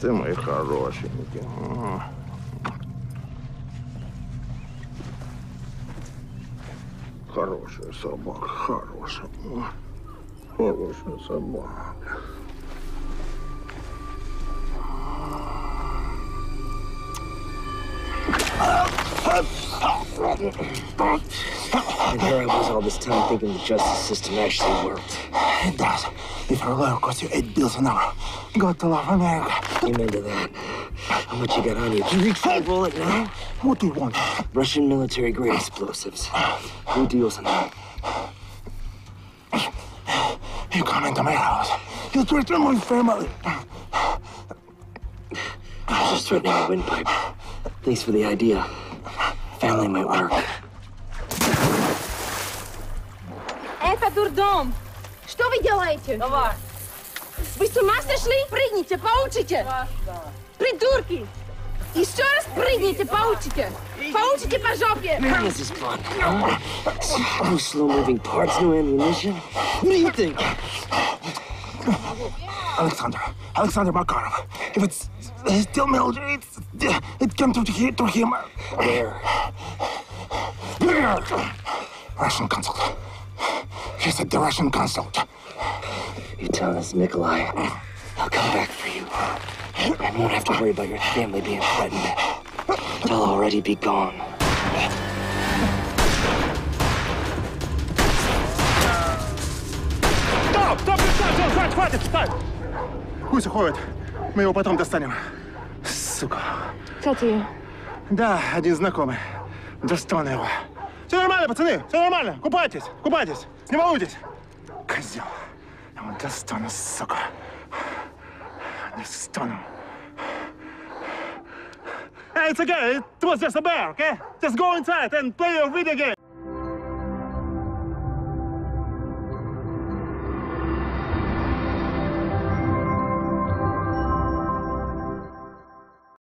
Ты мои хорошенькие. Хорошая собака, хорошая. Хорошая собака. And here I was all this time thinking the justice system actually worked. It does. If our lawyer costs you $8 bills an hour, go to Laugh America. Amen to that. How much you got on you? Can you reach that wallet now? What do you want? Russian military-grade explosives. Who deals in that? You come into my house. You threaten my family. I was just threatening my windpipe. Thanks for the idea. Family might work. Это дурдом. Что вы делаете? Давай. Вы с ума сошли? Прыгните, получите. Придурки. Еще раз прыгните, получите. Получите по жопе. This is fun. No slow-moving parts, no ammunition. What do you think? Alexander Makarov. If it's still military, it came to him. Where? Russian consul. He's at the Russian consul. You tell us, Nikolai, I'll come back for you. I won't have to worry about your family being threatened. They'll already be gone. Стоп! Хватит! Встань! Пусть уходит. Мы его потом достанем. Сука. Кто ты? Да, один знакомый. Достану его. Все нормально, пацаны! Все нормально! Купайтесь! Купайтесь! Не волнуйтесь! Козел! Я его достану, сука! Достану! Hey, it's okay! It was just a bear, okay? Just go inside and play your video game!